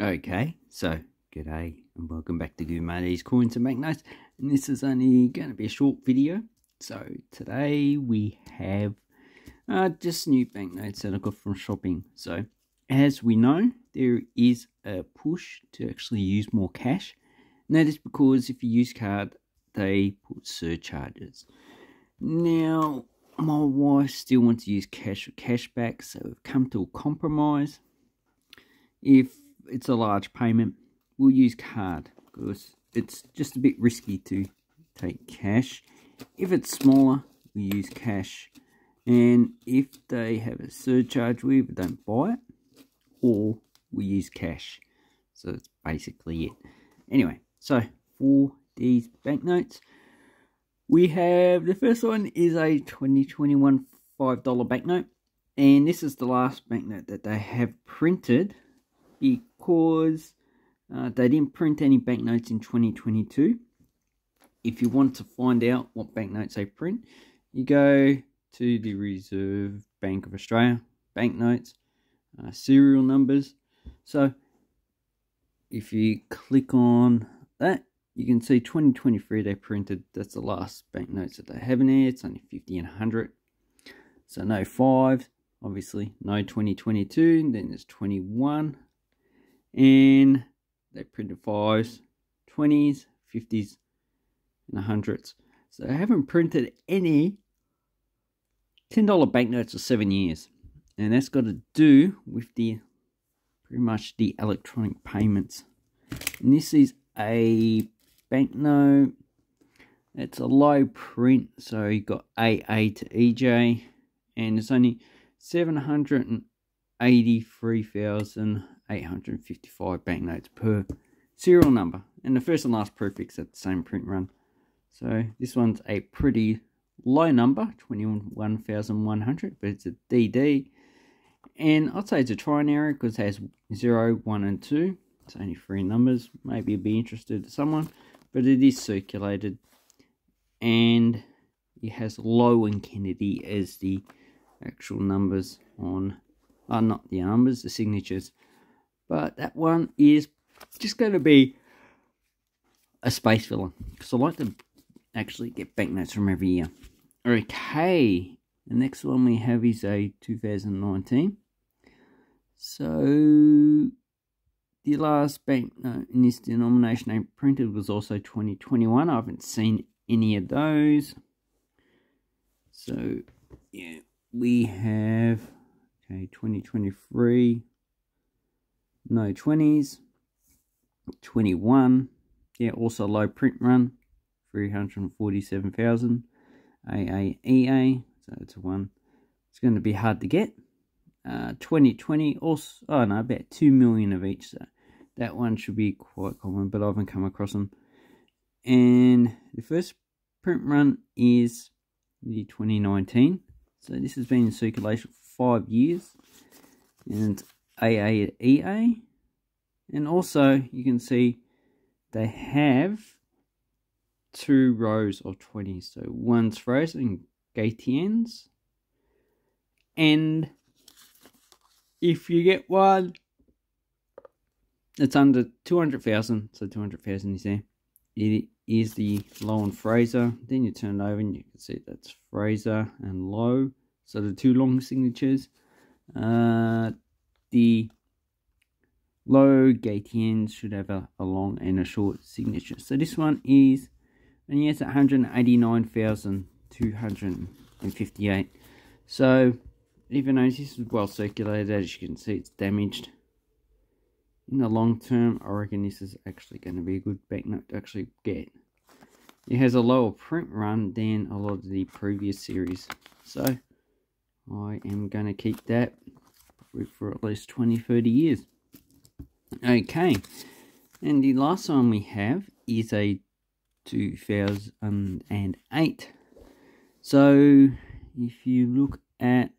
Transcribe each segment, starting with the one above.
Okay, so g'day and welcome back to Gumardee's Coins and Banknotes, and this is only going to be a short video. So today we have just new banknotes that I got from shopping. So as we know, there is a push to actually use more cash, and that is because if you use card, they put surcharges. Now my wife still wants to use cash or cashback, so we've come to a compromise. If it's a large payment, we'll use card because it's just a bit risky to take cash. If it's smaller, we use cash, and if they have a surcharge, we either don't buy it or we use cash. So that's basically it. Anyway, so for these banknotes, we have the first one is a 2021 $5 banknote, and this is the last banknote that they have printed because they didn't print any banknotes in 2022. If you want to find out what banknotes they print, you go to the Reserve Bank of Australia, banknotes, serial numbers. So if you click on that, you can see 2023 they printed. That's the last banknotes that they have in there. It's only 50 and 100. So no 5, obviously. No 2022. And then there's 21. And they printed 5s, 20s, 50s, and 100s. So they haven't printed any $10 banknotes for 7 years. And that's got to do with the pretty much the electronic payments. And this is a banknote. It's a low print, so you got AA to EJ, and it's only 783,855 banknotes per serial number, and the first and last prefix at the same print run. So this one's a pretty low number, 21,100, but it's a DD, and I'd say it's a try and error because it has 0, 1, and 2. It's only 3 numbers. Maybe it'd be interested to someone, but it is circulated, and it has Low and Kennedy as the actual numbers on, not the numbers, the signatures. But that one is just going to be a space filler because I like to actually get banknotes from every year. Okay, the next one we have is a 2019. So the last banknote in this denomination I printed was also 2021. I haven't seen any of those. So, yeah, we have, okay, 2023, no 20s, 21, yeah, also low print run, 347,000, AAEA, so it's a 1. It's going to be hard to get. 2020 also, oh no, about 2 million of each, so that one should be quite common, but I haven't come across them. And the first print run is the 2019, so this has been in circulation for 5 years, and AA to EA. And also you can see they have 2 rows of 20, so one's Fraser and Gaitians. And if you get one, it's under 200,000. So 200,000 is there. It is the Low and Fraser. Then you turn it over and you can see that's Fraser and Low. So the 2 long signatures. The Low Gaitians should have a long and a short signature. So this one is, and yes, 189,258. So even though this is well circulated, as you can see, it's damaged. In the long term, I reckon this is actually going to be a good banknote to actually get. It has a lower print run than a lot of the previous series. So I am going to keep that probably for at least 20, 30 years. Okay. And the last one we have is a 2008. So if you look at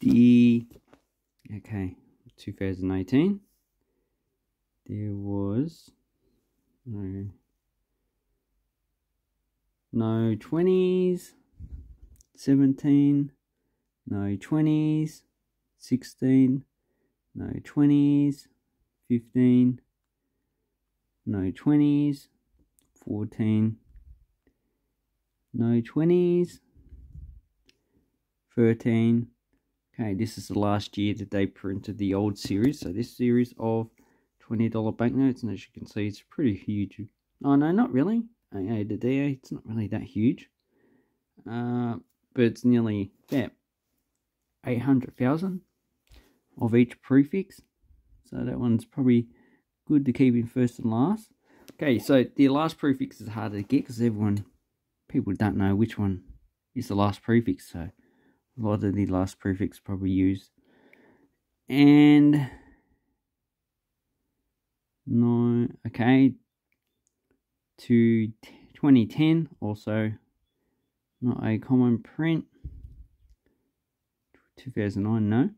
the, okay, 2018, there was no 20s, 17, no 20s, 16, no 20s, 15, no 20s, 14, no 20s, 13. Okay, this is the last year that they printed the old series, so this series of $20 banknotes, and as you can see, it's pretty huge. Oh no, not really. AA to DA, it's not really that huge. But it's nearly about 800,000 of each prefix. So that one's probably good to keep in first and last. Okay, so the last prefix is harder to get because people don't know which one is the last prefix. So a lot of the last prefix probably used. And no, okay. To 2010, also not a common print. 2009, no.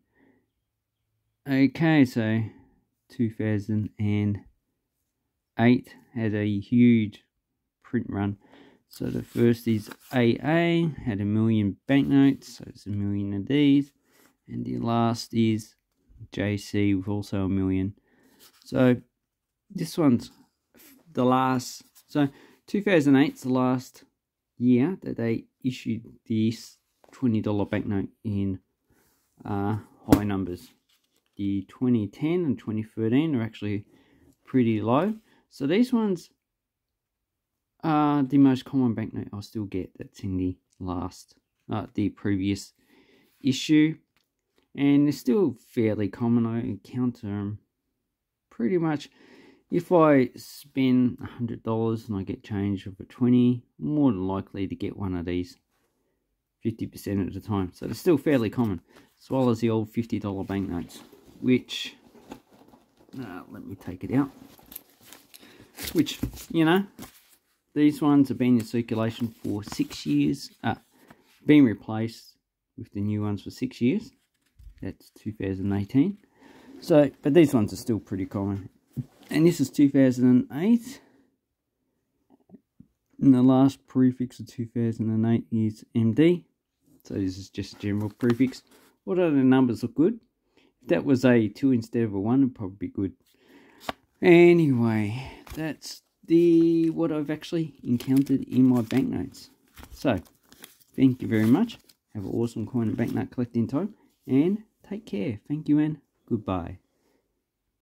Okay, so 2008 had a huge print run. So the first is AA, had 1 million banknotes, so it's 1 million of these. And the last is JC with also 1 million. So this one's the last. So 2008's the last year that they issued this $20 banknote in high numbers. The 2010 and 2013 are actually pretty low. So these ones are the most common banknote I'll still get that's in the last, the previous issue. And they're still fairly common. I encounter them pretty much. If I spend $100 and I get change of a 20, I'm more than likely to get one of these 50% of the time. So they're still fairly common, as well as the old $50 banknotes, which, let me take it out. Which, you know, these ones have been in circulation for 6 years, been replaced with the new ones for 6 years. That's 2018. So, but these ones are still pretty common. And this is 2008, and the last prefix of 2008 is MD, so this is just a general prefix. Although the numbers look good, if that was a 2 instead of a 1, it'd probably be good. Anyway, that's what I've actually encountered in my banknotes. So, thank you very much, have an awesome coin and banknote collecting time, and take care, thank you and goodbye.